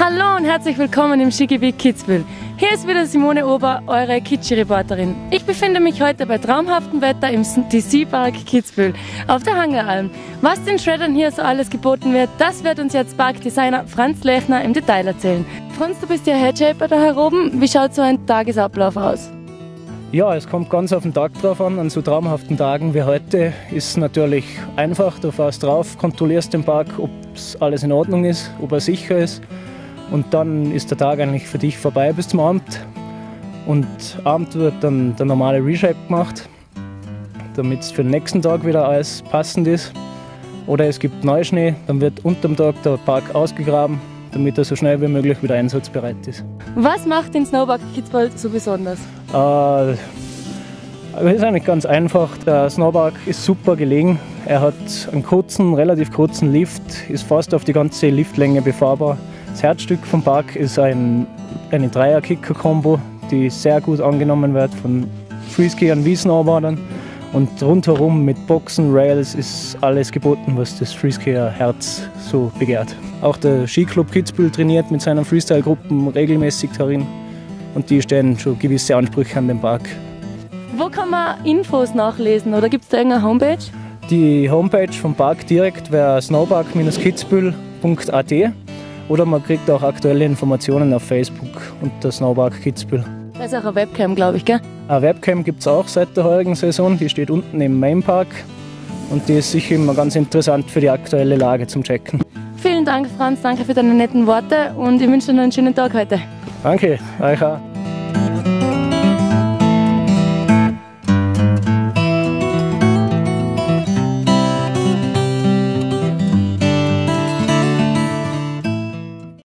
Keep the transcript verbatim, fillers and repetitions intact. Hallo und herzlich willkommen im Skiclub Kitzbühel. Hier ist wieder Simone Ober, eure Kitschi-Reporterin. Ich befinde mich heute bei traumhaftem Wetter im D C-Park Kitzbühel auf der Hangaralm. Was den Shreddern hier so alles geboten wird, das wird uns jetzt Parkdesigner Franz Lechner im Detail erzählen. Franz, du bist ja Headshaper da oben. Wie schaut so ein Tagesablauf aus? Ja, es kommt ganz auf den Tag drauf an. An so traumhaften Tagen wie heute ist es natürlich einfach. Du fährst drauf, kontrollierst den Park, ob alles in Ordnung ist, ob er sicher ist. Und dann ist der Tag eigentlich für dich vorbei bis zum Abend. Und Abend wird dann der normale Reshape gemacht, damit es für den nächsten Tag wieder alles passend ist. Oder es gibt Neuschnee, dann wird unterm Tag der Park ausgegraben, damit er so schnell wie möglich wieder einsatzbereit ist. Was macht den Snowpark Kitzbühel so besonders? Äh, das ist eigentlich ganz einfach. Der Snowpark ist super gelegen. Er hat einen kurzen, relativ kurzen Lift, ist fast auf die ganze Liftlänge befahrbar. Das Herzstück vom Park ist ein, eine Dreier-Kicker-Kombo, die sehr gut angenommen wird von Freeskiern wie Snowboardern. Und rundherum mit Boxen, Rails ist alles geboten, was das Freeskier-Herz so begehrt. Auch der Skiclub Kitzbühel trainiert mit seinen Freestyle-Gruppen regelmäßig darin. Und die stellen schon gewisse Ansprüche an den Park. Wo kann man Infos nachlesen oder gibt es da irgendeine Homepage? Die Homepage vom Park direkt wäre snowpark Bindestrich kitzbühel Punkt A T. Oder man kriegt auch aktuelle Informationen auf Facebook unter Snowpark Kitzbühel. Da ist auch eine Webcam, glaube ich, gell? Eine Webcam gibt es auch seit der heurigen Saison. Die steht unten im Mainpark. Und die ist sicher immer ganz interessant für die aktuelle Lage zum Checken. Vielen Dank, Franz. Danke für deine netten Worte. Und ich wünsche dir noch einen schönen Tag heute. Danke, euch auch.